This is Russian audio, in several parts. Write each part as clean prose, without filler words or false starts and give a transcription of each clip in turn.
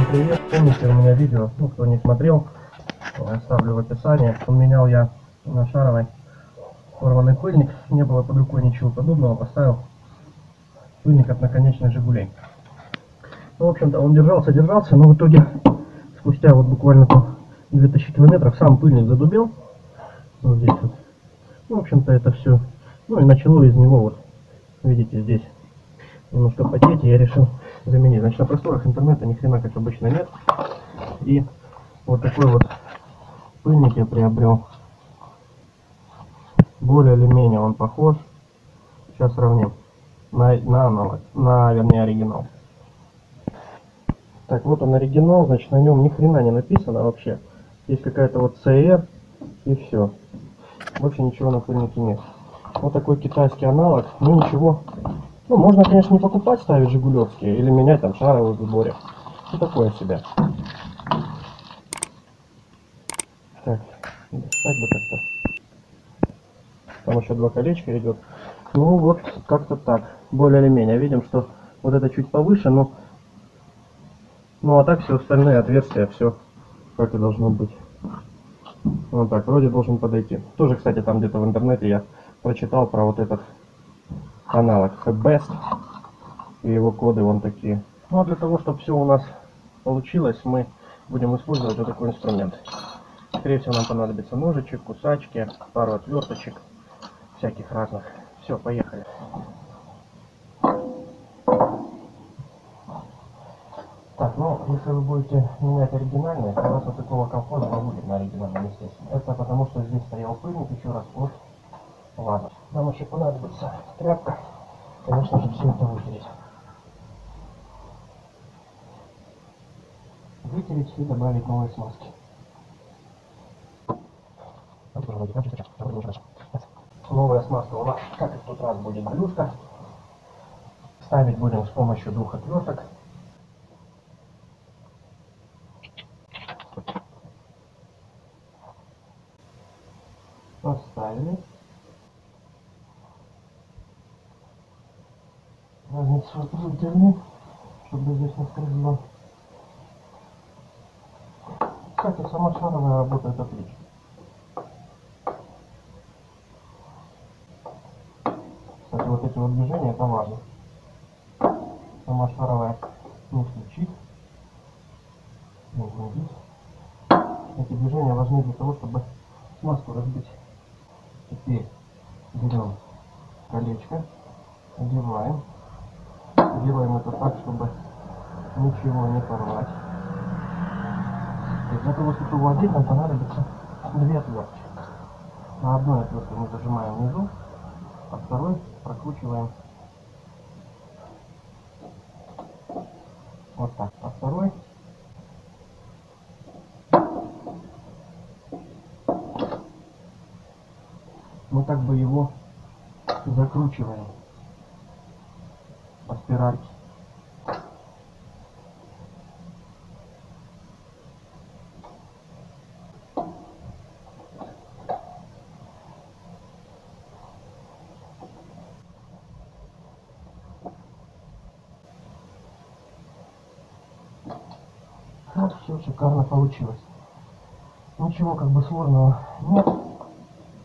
Всем привет! Помните, у меня видео, ну, кто не смотрел, оставлю в описании. Поменял я на шаровой порванный пыльник, не было под рукой ничего подобного, поставил пыльник от наконечных Жигулей. Ну, в общем-то, он держался, но в итоге, спустя вот буквально 2000 километров, сам пыльник задубел. Вот здесь вот. Ну, в общем-то, это все. Ну, и начало из него, вот, видите, здесь немножко потеть, и я решил заменить. Значит, на просторах интернета ни хрена, как обычно, нет. И вот такой вот пыльник я приобрел. Более или менее он похож. Сейчас сравним. На аналог, вернее, оригинал. Так, вот он оригинал, значит, на нем ни хрена не написано вообще. Есть какая-то вот CR и все. Больше ничего на пыльнике нет. Вот такой китайский аналог. Ну ничего. Ну, можно, конечно, не покупать, ставить жигулевские или менять там шаровые в сборе. Что такое себе. Так, достать бы как-то. Там еще два колечка идет. Ну вот, как-то так. Более или менее. Видим, что вот это чуть повыше, но... Ну а так все остальные отверстия, все как и должно быть. Вот так, вроде должен подойти. Тоже, кстати, там где-то в интернете я прочитал про вот этот аналог Febest и его коды вон такие. Ну а для того, чтобы все у нас получилось, мы будем использовать вот такой инструмент. Скорее всего, нам понадобится ножичек, кусачки, пару отверточек всяких разных. Все, поехали. Так, ну, если вы будете менять оригинальные, то у вас вот такого комфорта не будет на оригинальном, естественно. Это потому, что здесь стоял пыльник, еще раз вот. Ладно, нам еще понадобится тряпка, конечно же, все это вытереть. Вытереть и добавить новые смазки. Новая смазка у нас, как и в тот раз, будет брюшка. Ставить будем с помощью двух отверток. Поставили. Разницу выдерну, чтобы здесь не скользило. Кстати, сама шаровая работает отлично. Кстати, вот эти вот движения, это важно. Сама шаровая не включит, не вглубит. Эти движения важны для того, чтобы смазку разбить. Теперь берем колечко, одеваем. Делаем это так, чтобы ничего не порвать. И для того, чтобы владеть, нам понадобится две отвертки. На одной отвертке мы зажимаем внизу, а второй прокручиваем вот так. А второй мы как бы его закручиваем по спиральке. Вот, все шикарно получилось. Ничего как бы сложного нет.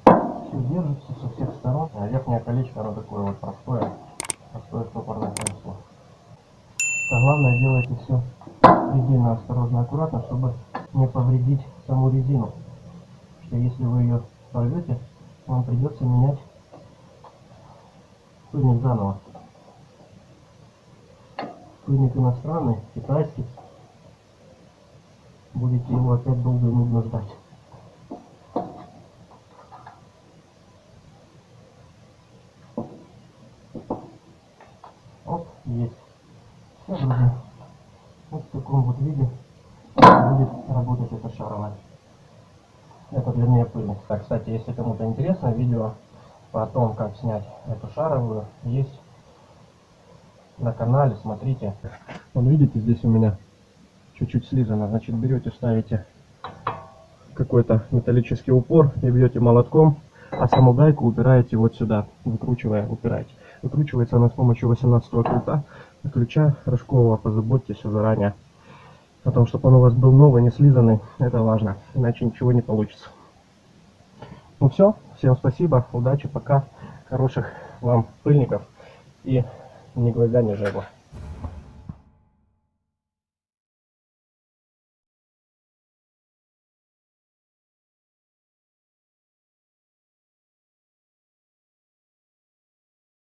Все держится со всех сторон. А верхнее колечко, оно такое вот простое. Простое стопорное колесо. А главное, делайте все предельно осторожно, аккуратно, чтобы не повредить саму резину. Что если вы ее порвете, вам придется менять пыльник заново. Пыльник иностранный, китайский. Будете его опять долго и нудно ждать. Есть. Все, друзья, вот в таком вот виде будет работать эта шаровая. Это для меня пыльник. Так, кстати, если кому-то интересно, видео по тому, как снять эту шаровую, есть на канале, смотрите. Вот видите, здесь у меня чуть-чуть слизано. Значит, берете, ставите какой-то металлический упор и бьете молотком, а саму гайку упираете вот сюда, выкручивая, упираете. Выкручивается она с помощью 18-го ключа рожкового, позаботьтесь заранее. о том, чтобы он у вас был новый, не слизанный, это важно, иначе ничего не получится. Ну все, всем спасибо, удачи, пока, хороших вам пыльников и ни гвоздя, ни жегла.